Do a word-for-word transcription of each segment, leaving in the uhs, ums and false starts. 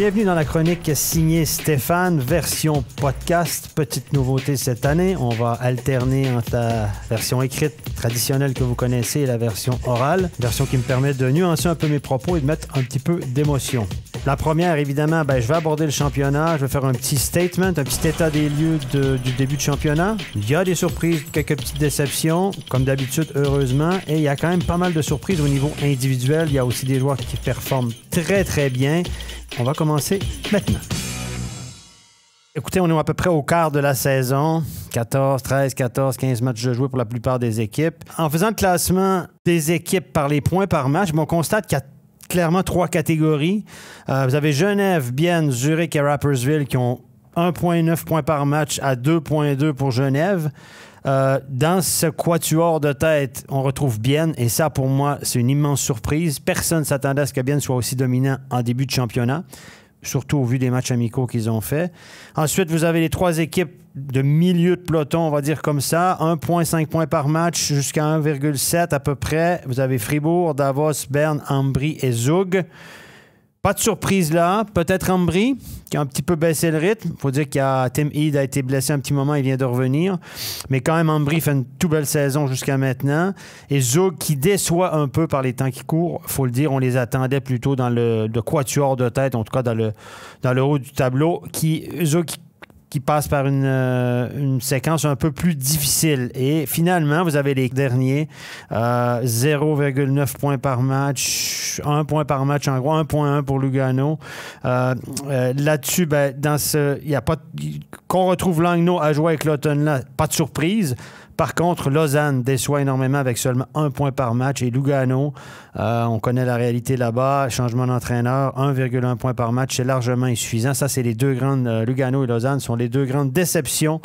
Bienvenue dans la chronique signée Stéphane, version podcast. Petite nouveauté cette année, on va alterner entre la version écrite traditionnelle que vous connaissez et la version orale. Version qui me permet de nuancer un peu mes propos et de mettre un petit peu d'émotion. La première, évidemment, ben, je vais aborder le championnat. Je vais faire un petit statement, un petit état des lieux de, du début de championnat. Il y a des surprises, quelques petites déceptions, comme d'habitude, heureusement. Et il y a quand même pas mal de surprises au niveau individuel. Il y a aussi des joueurs qui performent très, très bien. On va commencer maintenant. Écoutez, on est à peu près au quart de la saison. quatorze, treize, quatorze, quinze matchs de jouer pour la plupart des équipes. En faisant le classement des équipes par les points par match, ben, on constate qu'il y a clairement trois catégories. Euh, vous avez Genève, Bienne, Zurich et Rapperswil qui ont un virgule neuf points par match à deux virgule deux pour Genève. Euh, dans ce quatuor de tête, on retrouve Bienne et ça, pour moi, c'est une immense surprise. Personne ne s'attendait à ce que Bienne soit aussi dominant en début de championnat, surtout au vu des matchs amicaux qu'ils ont faits. Ensuite, vous avez les trois équipes de milieu de peloton, on va dire comme ça, un virgule cinq points par match jusqu'à un virgule sept à peu près. Vous avez Fribourg, Davos, Berne, Ambrì et Zug. Pas de surprise là. Peut-être Ambrì, qui a un petit peu baissé le rythme. Il faut dire qu'il y a Tim Heed a été blessé un petit moment, il vient de revenir. Mais quand même, Ambrì fait une toute belle saison jusqu'à maintenant. Et Zug qui déçoit un peu par les temps qui courent. Il faut le dire, on les attendait plutôt dans le, le quatuor de tête, en tout cas dans le, dans le haut du tableau. Qui, Zug qui qui passe par une, euh, une séquence un peu plus difficile. Et finalement, vous avez les derniers, euh, zéro virgule neuf points par match, un point par match, en gros, un virgule un pour Lugano. Euh, euh, Là-dessus, ben, dans ce, il y a pas qu'on retrouve Langnau à jouer avec Kloten là, pas de surprise. Par contre, Lausanne déçoit énormément avec seulement un point par match. Et Lugano, euh, on connaît la réalité là-bas. Changement d'entraîneur, un virgule un point par match, c'est largement insuffisant. Ça, c'est les deux grandes... Euh, Lugano et Lausanne sont les deux grandes déceptions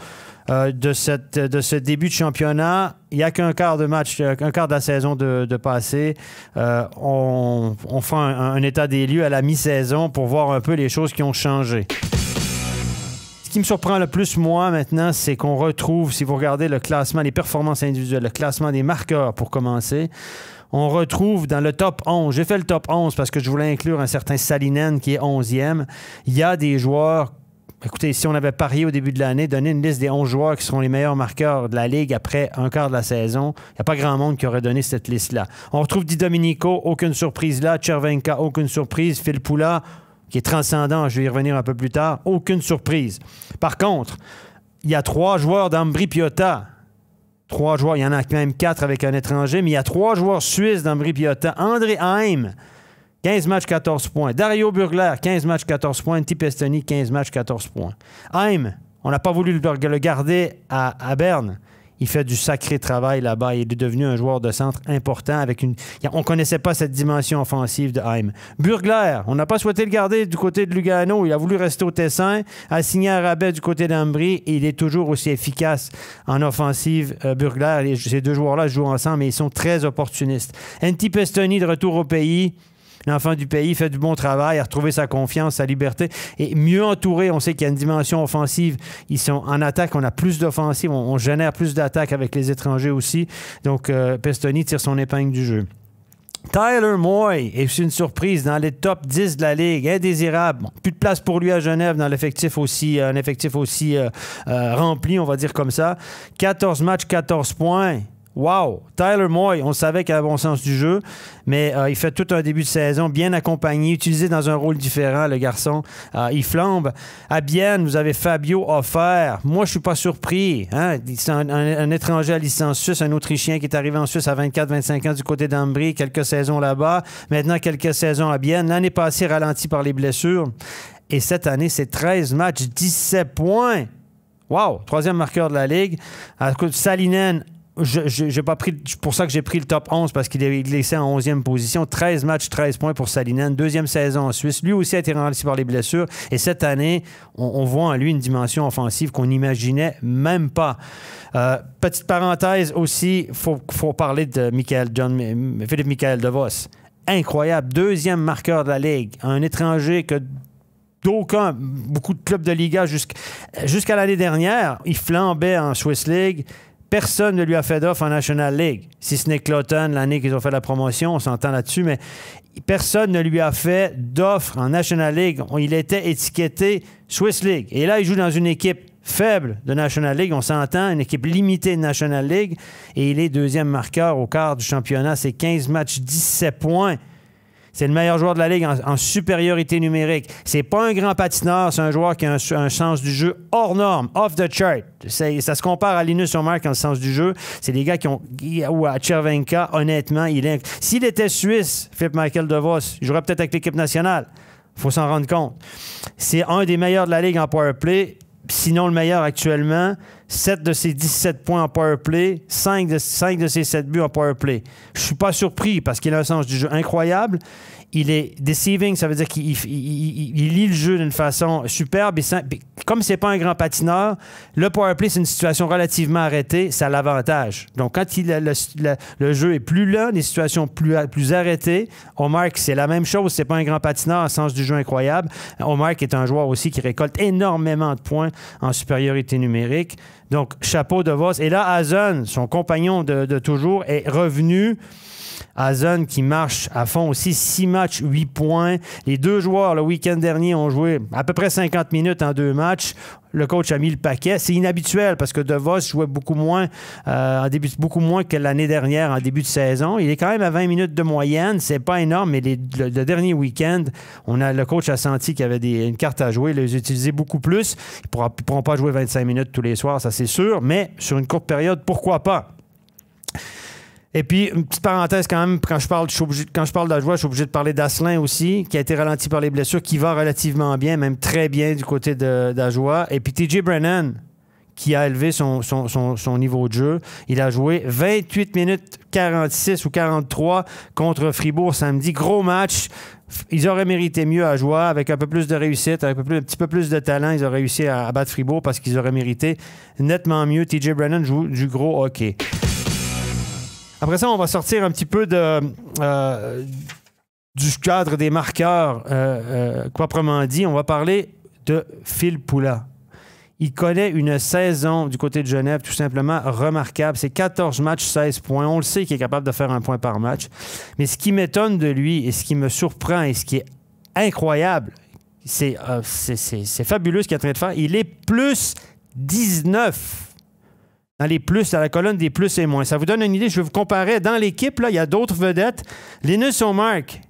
euh, de, cette, de ce début de championnat. Il n'y a qu'un quart de match, un quart de la saison de, de passer. Euh, on, on fait un, un état des lieux à la mi-saison pour voir un peu les choses qui ont changé. Ce qui me surprend le plus, moi, maintenant, c'est qu'on retrouve, si vous regardez le classement, les performances individuelles, le classement des marqueurs pour commencer, on retrouve dans le top onze, j'ai fait le top onze parce que je voulais inclure un certain Salinen qui est onzième, il y a des joueurs, écoutez, si on avait parié au début de l'année, donné une liste des onze joueurs qui seront les meilleurs marqueurs de la Ligue après un quart de la saison, il n'y a pas grand monde qui aurait donné cette liste-là. On retrouve DiDomenico, aucune surprise là, Červenka, aucune surprise, Filppula, qui est transcendant, je vais y revenir un peu plus tard, aucune surprise. Par contre, il y a trois joueurs d'Ambrì Piotta. Trois joueurs, il y en a même quatre avec un étranger, mais il y a trois joueurs suisses d'Ambrì Piotta. André Haim, quinze matchs, quatorze points. Dario Burgler, quinze matchs, quatorze points. Tipe Estoni, quinze matchs, quatorze points. Haim, on n'a pas voulu le garder à, à Berne. Il fait du sacré travail là-bas. Il est devenu un joueur de centre important. Avec une... On ne connaissait pas cette dimension offensive de Haim. Burgler, on n'a pas souhaité le garder du côté de Lugano. Il a voulu rester au Tessin, assigné à rabais du côté d'Ambrì. Il est toujours aussi efficace en offensive. Euh, Burgler, et ces deux joueurs-là jouent ensemble et ils sont très opportunistes. Tipe Estoni de retour au pays. L'enfant du pays fait du bon travail, a retrouvé sa confiance, sa liberté. Et mieux entouré, on sait qu'il y a une dimension offensive. Ils sont en attaque, on a plus d'offensive, on, on génère plus d'attaques avec les étrangers aussi. Donc, euh, Pestoni tire son épingle du jeu. Tyler Moy est une surprise dans les top dix de la Ligue, indésirable. Bon, plus de place pour lui à Genève dans l'effectif aussi, un effectif aussi euh, euh, rempli, on va dire comme ça. quatorze matchs, quatorze points. Wow! Tyler Moy, on savait qu'il a un bon sens du jeu, mais euh, il fait tout un début de saison, bien accompagné, utilisé dans un rôle différent, le garçon. Euh, il flambe. À Bienne, vous avez Fabio Offert. Moi, je ne suis pas surpris. Hein? C'est un, un, un étranger à licence suisse, un Autrichien qui est arrivé en Suisse à vingt-quatre vingt-cinq ans du côté d'Ambrì, quelques saisons là-bas. Maintenant, quelques saisons à Bienne. L'année passée, ralenti par les blessures. Et cette année, c'est treize matchs, dix-sept points. Wow! Troisième marqueur de la Ligue. À coup de Salinen... Je, je, j'ai pas pris, pour ça que j'ai pris le top onze, parce qu'il est laissé en onzième position. treize matchs, treize points pour Salinen. Deuxième saison en Suisse. Lui aussi a été renversé par les blessures. Et cette année, on, on voit en lui une dimension offensive qu'on n'imaginait même pas. Euh, petite parenthèse aussi, il faut, faut parler de Michael, John, Philippe Michael DeVos. Incroyable. Deuxième marqueur de la Ligue. Un étranger que... d'aucun, beaucoup de clubs de Liga jusqu'à jusqu'à l'année dernière. Il flambait en Swiss League. Personne ne lui a fait d'offre en National League, si ce n'est Kloten, l'année qu'ils ont fait la promotion, on s'entend là-dessus, mais personne ne lui a fait d'offre en National League. Il était étiqueté Swiss League. Et là, il joue dans une équipe faible de National League, on s'entend, une équipe limitée de National League, et il est deuxième marqueur au quart du championnat. C'est quinze matchs, dix-sept points. C'est le meilleur joueur de la Ligue en, en supériorité numérique. C'est pas un grand patineur, c'est un joueur qui a un, un sens du jeu hors norme, off the chart. Ça se compare à Linus Omark dans le sens du jeu. C'est des gars qui ont... Ou à Červenka, honnêtement, il est... S'il était Suisse, Philippe Michael DeVos, il jouerait peut-être avec l'équipe nationale. Il faut s'en rendre compte. C'est un des meilleurs de la Ligue en powerplay, sinon le meilleur actuellement. sept de ses dix-sept points en powerplay, cinq de, cinq de ses sept buts en powerplay. Je suis pas surpris parce qu'il a un sens du jeu incroyable. Il est deceiving, ça veut dire qu'il il, il, il lit le jeu d'une façon superbe. Et sans, comme c'est pas un grand patineur, le powerplay, c'est une situation relativement arrêtée, ça a l'avantage. Donc, quand il a le, le, le jeu est plus lent, les situations plus, plus arrêtées, Omark, c'est la même chose. C'est pas un grand patineur, un sens du jeu incroyable. Omark est un joueur aussi qui récolte énormément de points en supériorité numérique. Donc, chapeau de Voss. Et là, Hazen, son compagnon de, de toujours, est revenu. Hazen qui marche à fond aussi. six matchs, huit points. Les deux joueurs, le week-end dernier, ont joué à peu près cinquante minutes en deux matchs. Le coach a mis le paquet. C'est inhabituel parce que DeVos jouait beaucoup moins, euh, en début, beaucoup moins que l'année dernière en début de saison. Il est quand même à vingt minutes de moyenne. C'est pas énorme, mais les, le, le dernier week-end, on a, le coach a senti qu'il y avait des, une carte à jouer. Il les utilisait beaucoup plus. Ils pourra, ils pourront pas jouer vingt-cinq minutes tous les soirs, ça c'est sûr, mais sur une courte période, pourquoi pas? Et puis, une petite parenthèse quand même, quand je parle, je suis obligé, quand je parle de joie, je suis obligé de parler d'Asselin aussi, qui a été ralenti par les blessures, qui va relativement bien, même très bien du côté de, de la joie. Et puis T J. Brennan, qui a élevé son, son, son, son niveau de jeu. Il a joué vingt-huit minutes quarante-six ou quarante-trois contre Fribourg samedi. Gros match. Ils auraient mérité mieux à jouer avec un peu plus de réussite, avec un, peu plus, un petit peu plus de talent. Ils auraient réussi à, à battre Fribourg parce qu'ils auraient mérité nettement mieux. T J. Brennan joue du gros hockey. Après ça, on va sortir un petit peu de, euh, du cadre des marqueurs, euh, euh, proprement dit. On va parler de Filppula. Il connaît une saison du côté de Genève tout simplement remarquable. C'est quatorze matchs, seize points. On le sait qu'il est capable de faire un point par match. Mais ce qui m'étonne de lui et ce qui me surprend et ce qui est incroyable, c'est euh, fabuleux ce qu'il est en train de faire. Il est plus dix-neuf. Dans les plus, à la colonne des plus et moins. Ça vous donne une idée. Je vais vous comparer. Dans l'équipe, là, il y a d'autres vedettes. Linus Omark,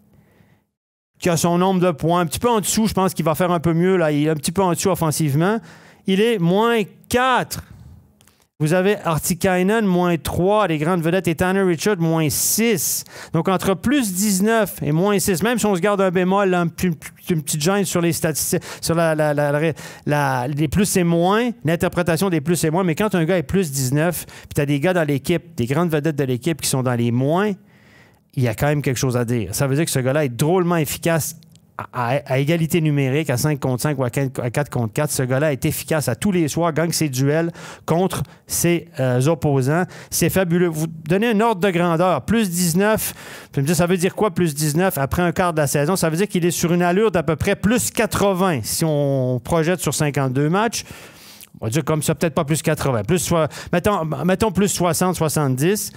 qui a son nombre de points, un petit peu en dessous, je pense qu'il va faire un peu mieux. Là. Il est un petit peu en dessous offensivement. Il est moins quatre. Vous avez Artikainen, moins trois. Les grandes vedettes et Tanner Richard, moins six. Donc, entre plus dix-neuf et moins six, même si on se garde un bémol, là, une, une petite gêne sur les statistiques, sur la, la, la, la, la, les plus et moins, l'interprétation des plus et moins, mais quand un gars est plus dix-neuf, puis tu as des gars dans l'équipe, des grandes vedettes de l'équipe qui sont dans les moins, il y a quand même quelque chose à dire. Ça veut dire que ce gars-là est drôlement efficace À, à égalité numérique, à cinq contre cinq ou à quatre contre quatre, ce gars-là est efficace à tous les soirs, gagne ses duels contre ses euh, opposants. C'est fabuleux. Vous donnez un ordre de grandeur. plus dix-neuf, je me dis, ça veut dire quoi plus dix-neuf après un quart de la saison? Ça veut dire qu'il est sur une allure d'à peu près plus quatre-vingts si on projette sur cinquante-deux matchs. On va dire comme ça, peut-être pas plus quatre-vingts. Plus, mettons, mettons plus soixante, soixante-dix.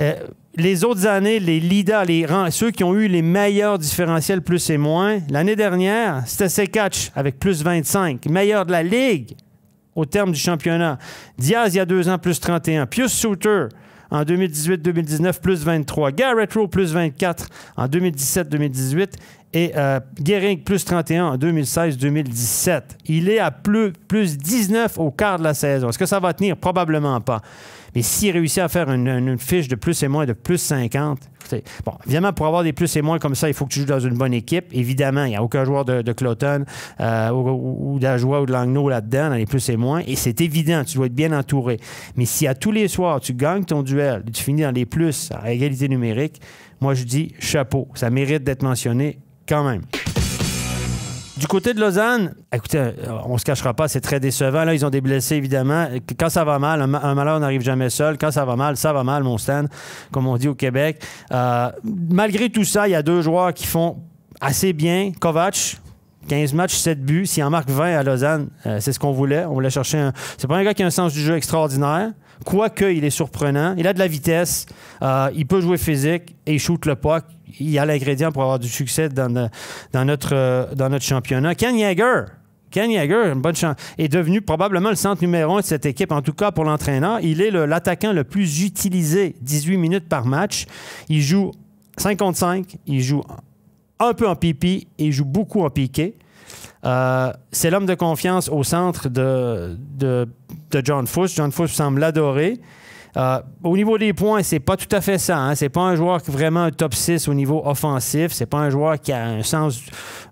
Euh, les autres années, les leaders, les rangs, ceux qui ont eu les meilleurs différentiels plus et moins, l'année dernière, c'était Sekatch avec plus vingt-cinq, meilleur de la Ligue au terme du championnat. Diaz, il y a deux ans, plus trente et un. Pius Souter, en deux mille dix-huit deux mille dix-neuf, plus vingt-trois. Garrett Rowe, plus vingt-quatre en deux mille dix-sept deux mille dix-huit. Et euh, Gehrig, plus trente et un en deux mille seize deux mille dix-sept. Il est à plus dix-neuf au quart de la saison. Est-ce que ça va tenir? Probablement pas. Mais s'il réussit à faire une, une, une fiche de plus et moins de plus cinquante, écoutez, bon, évidemment, pour avoir des plus et moins comme ça, il faut que tu joues dans une bonne équipe. Évidemment, il n'y a aucun joueur de, de Kloten euh, ou, ou d'Ajoie ou de Langnau là-dedans, dans les plus et moins. Et c'est évident, tu dois être bien entouré. Mais si à tous les soirs, tu gagnes ton duel, tu finis dans les plus à égalité numérique, moi, je dis chapeau. Ça mérite d'être mentionné quand même. Du côté de Lausanne, écoutez, on ne se cachera pas, c'est très décevant. Là, ils ont des blessés, évidemment. Quand ça va mal, un malheur n'arrive jamais seul. Quand ça va mal, ça va mal, mon Stan, comme on dit au Québec. Euh, malgré tout ça, il y a deux joueurs qui font assez bien. Kovac, quinze matchs, sept buts. S'il en marque vingt à Lausanne, euh, c'est ce qu'on voulait. On voulait chercher un... C'est pas un gars qui a un sens du jeu extraordinaire. Quoique, il est surprenant. Il a de la vitesse. Euh, il peut jouer physique et il shoot le puck. Il a l'ingrédient pour avoir du succès dans, le, dans, notre, euh, dans notre championnat. Ken Jäger. Ken Jäger, une bonne chance, est devenu probablement le centre numéro un de cette équipe, en tout cas pour l'entraîneur. Il est le, l'attaquant le plus utilisé, dix-huit minutes par match. Il joue cinq contre cinq, il joue un peu en pipi, il joue beaucoup en piqué. Euh, c'est l'homme de confiance au centre de, de, de John Fuss. John Fuss semble l'adorer. Euh, au niveau des points, c'est pas tout à fait ça. Hein? C'est pas un joueur qui est vraiment un top six au niveau offensif. C'est pas un joueur qui a un sens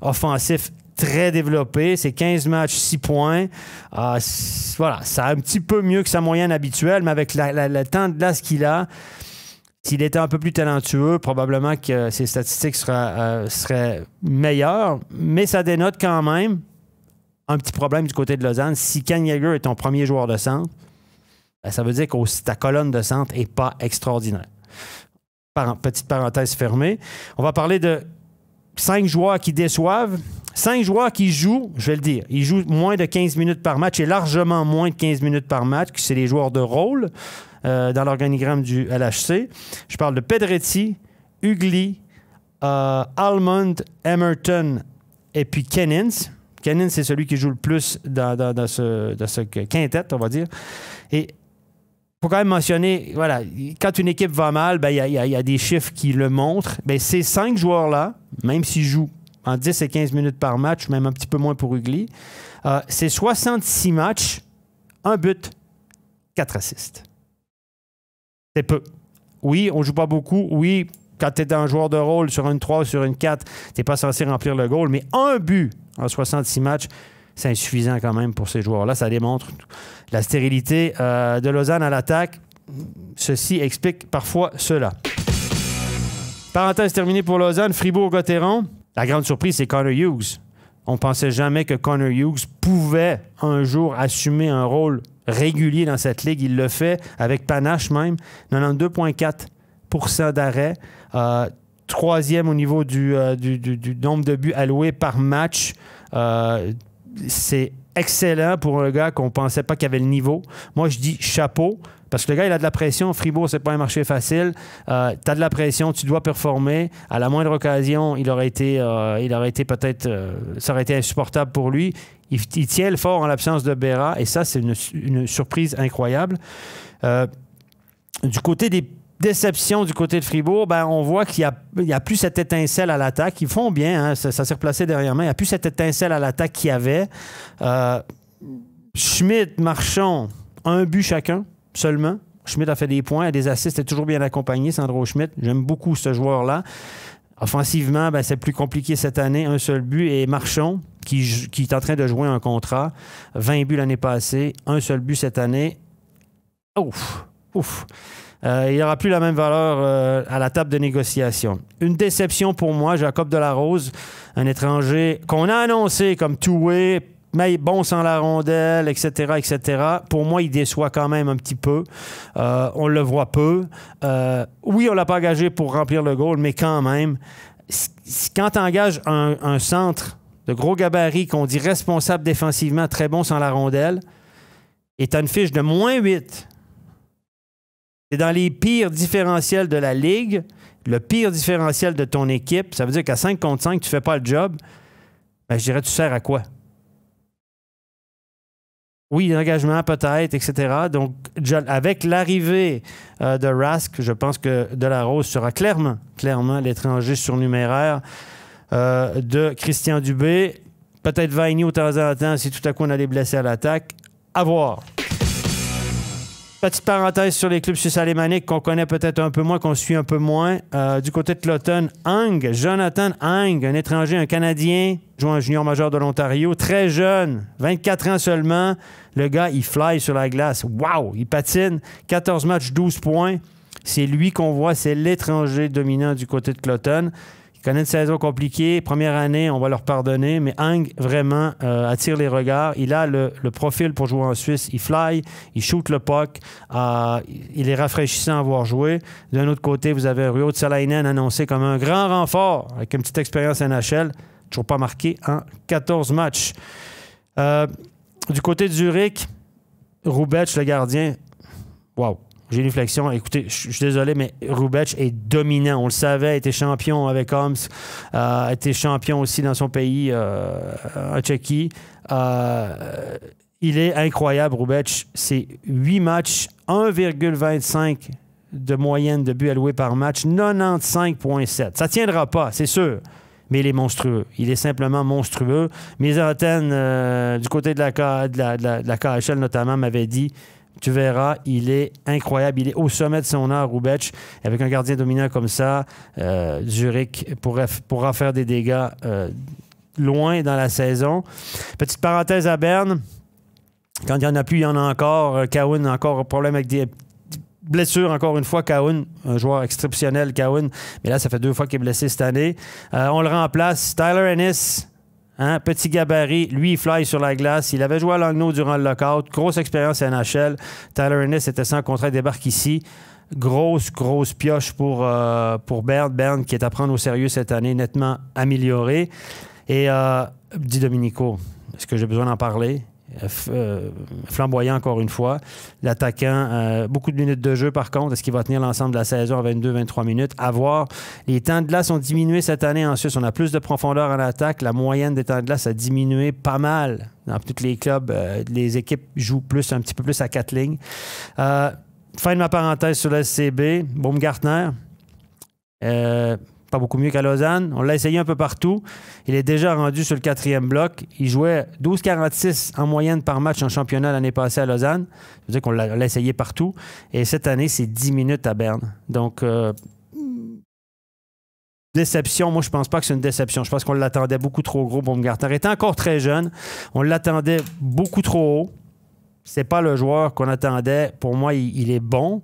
offensif très développé. C'est quinze matchs, six points. Euh, voilà, ça a un petit peu mieux que sa moyenne habituelle, mais avec la, la, le temps de glace qu'il a, s'il était un peu plus talentueux, probablement que ses statistiques sera, euh, seraient meilleures, mais ça dénote quand même un petit problème du côté de Lausanne. Si Ken Jäger est ton premier joueur de centre, ben ça veut dire que ta colonne de centre n'est pas extraordinaire. Par, petite parenthèse fermée. On va parler de cinq joueurs qui déçoivent. Cinq joueurs qui jouent, je vais le dire, ils jouent moins de quinze minutes par match et largement moins de quinze minutes par match, c'est les joueurs de rôle euh, dans l'organigramme du L H C. Je parle de Pedretti, Ugly, euh, Almond, Emerton et puis Kennins. Kennins, c'est celui qui joue le plus dans, dans, dans, ce, dans ce quintet, on va dire. Et il faut quand même mentionner, voilà, quand une équipe va mal, ben, y a, y a, y a des chiffres qui le montrent. Ben, ces cinq joueurs-là, même s'ils jouent en dix et quinze minutes par match, même un petit peu moins pour Ugly. Euh, c'est soixante-six matchs, un but, quatre assists. C'est peu. Oui, on ne joue pas beaucoup. Oui, quand tu es un joueur de rôle sur une trois ou sur une quatre, tu n'es pas censé remplir le goal, mais un but en soixante-six matchs, c'est insuffisant quand même pour ces joueurs-là. Ça démontre la stérilité euh, de Lausanne à l'attaque. Ceci explique parfois cela. Parenthèse terminée pour Lausanne, Fribourg-Gottéron. La grande surprise, c'est Connor Hughes. On ne pensait jamais que Connor Hughes pouvait un jour assumer un rôle régulier dans cette ligue. Il le fait avec panache même. quatre-vingt-douze virgule quatre pour cent d'arrêt. Euh, troisième au niveau du, euh, du, du, du nombre de buts alloués par match. Euh, c'est excellent pour un gars qu'on ne pensait pas qu'il avait le niveau. Moi, je dis chapeau. Parce que le gars, il a de la pression. Fribourg, c'est pas un marché facile. Euh, tu as de la pression, tu dois performer. À la moindre occasion, il aurait été, euh, il aurait été peut-être... Euh, ça aurait été insupportable pour lui. Il, il tient le fort en l'absence de Berra. Et ça, c'est une, une surprise incroyable. Euh, du côté des déceptions du côté de Fribourg, ben, on voit qu'il n'y a, a plus cette étincelle à l'attaque. Ils font bien, hein, ça, ça s'est replacé derrière moi. Il n'y a plus cette étincelle à l'attaque qu'il y avait. Euh, Schmitt, Marchand, un but chacun. Seulement, Schmitt a fait des points, a des assists, est toujours bien accompagné, Sandro Schmitt. J'aime beaucoup ce joueur-là. Offensivement, ben, c'est plus compliqué cette année, un seul but. Et Marchand, qui, qui est en train de jouer un contrat, vingt buts l'année passée, un seul but cette année. Ouf, ouf. Euh, il n'aura plus la même valeur euh, à la table de négociation. Une déception pour moi, Jacob de la Rose, un étranger qu'on a annoncé comme two-way, mais bon sans la rondelle, et cetera, et cetera. Pour moi, il déçoit quand même un petit peu. Euh, on le voit peu. Euh, oui, on ne l'a pas engagé pour remplir le goal, mais quand même, quand tu engages un, un centre de gros gabarit qu'on dit responsable défensivement, très bon sans la rondelle, et tu as une fiche de moins huit, c'est dans les pires différentiels de la Ligue, le pire différentiel de ton équipe, ça veut dire qu'à cinq contre cinq, tu ne fais pas le job, ben, je dirais, tu sers à quoi? Oui, l'engagement peut-être, et cetera. Donc, avec l'arrivée euh, de Rask, je pense que De La Rose sera clairement, clairement l'étranger surnuméraire euh, de Christian Dubé. Peut-être Vainio de temps en temps si tout à coup on a des blessés à l'attaque. À voir. Petite parenthèse sur les clubs suisses alémaniques qu'on connaît peut-être un peu moins, qu'on suit un peu moins. Euh, du côté de Kloten, Hang, Jonathan Hang, un étranger, un Canadien, joue un junior majeur de l'Ontario, très jeune, vingt-quatre ans seulement. Le gars, il fly sur la glace. Wow! Il patine, quatorze matchs, douze points. C'est lui qu'on voit, c'est l'étranger dominant du côté de Kloten. Il connaît une saison compliquée. Première année, on va leur pardonner, mais Hang, vraiment, euh, attire les regards. Il a le, le profil pour jouer en Suisse. Il fly, il shoot le puck. Euh, il est rafraîchissant à avoir joué. D'un autre côté, vous avez Ruud Salinen annoncé comme un grand renfort avec une petite expérience N H L. toujours pas marqué en quatorze matchs. Euh, du côté de Zurich, Hrubec, le gardien, waouh, génuflexion. Écoutez, je suis désolé, mais Hrubec est dominant. On le savait, était champion avec Homs, euh, était champion aussi dans son pays, euh, en Tchéquie. Euh, il est incroyable, Hrubec. C'est huit matchs, un virgule vingt-cinq de moyenne de buts alloués par match, quatre-vingt-quinze virgule sept. Ça ne tiendra pas, c'est sûr, mais il est monstrueux. Il est simplement monstrueux. Mes antennes, euh, du côté de la, de la, de la, de la K H L notamment, m'avaient dit, tu verras, il est incroyable. Il est au sommet de son art, Hrubec. Avec un gardien dominant comme ça, euh, Zurich pourra, pourra faire des dégâts euh, loin dans la saison. Petite parenthèse à Berne. Quand il n'y en a plus, il y en a encore. Kahun, encore problème avec des... blessure, encore une fois, Kahun, un joueur exceptionnel, Kahun. Mais là, ça fait deux fois qu'il est blessé cette année. Euh, on le remplace. Tyler Ennis, hein, petit gabarit. Lui, il fly sur la glace. Il avait joué à Langnau durant le lockout. Grosse expérience à N H L. Tyler Ennis était sans contrat, il débarque ici. Grosse, grosse pioche pour, euh, pour Berne. Berne qui est à prendre au sérieux cette année, nettement amélioré. Et euh, DiDomenico, est-ce que j'ai besoin d'en parler? Euh, flamboyant encore une fois. L'attaquant, euh, beaucoup de minutes de jeu par contre. Est-ce qu'il va tenir l'ensemble de la saison à vingt-deux vingt-trois minutes? À voir. Les temps de glace ont diminué cette année en Suisse. On a plus de profondeur en attaque. La moyenne des temps de glace a diminué pas mal. Dans tous les clubs, euh, les équipes jouent plus, un petit peu plus à quatre lignes. Euh, fin de ma parenthèse sur le S C B. Baumgartner. Euh... Pas beaucoup mieux qu'à Lausanne. On l'a essayé un peu partout. Il est déjà rendu sur le quatrième bloc. Il jouait douze virgule quarante-six en moyenne par match en championnat l'année passée à Lausanne. Ça veut dire qu'on l'a essayé partout. Et cette année, c'est dix minutes à Berne. Donc, euh, déception. Moi, je ne pense pas que c'est une déception. Je pense qu'on l'attendait beaucoup trop gros, Baumgartner. Il était encore très jeune. On l'attendait beaucoup trop haut. C'est pas le joueur qu'on attendait. Pour moi, il, il est bon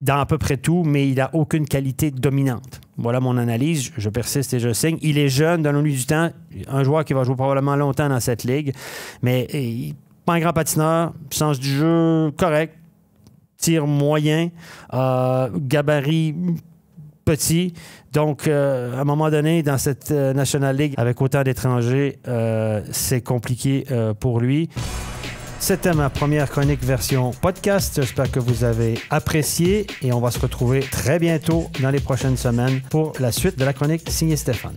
dans à peu près tout, mais il n'a aucune qualité dominante. Voilà mon analyse. Je persiste et je signe. Il est jeune, donnons-lui du temps. Un joueur qui va jouer probablement longtemps dans cette ligue. Mais et, pas un grand patineur. Sens du jeu correct. Tir moyen. Euh, gabarit petit. Donc, euh, à un moment donné, dans cette euh, National League, avec autant d'étrangers, euh, c'est compliqué euh, pour lui. C'était ma première chronique version podcast. J'espère que vous avez apprécié et on va se retrouver très bientôt dans les prochaines semaines pour la suite de la chronique signée Stéphane.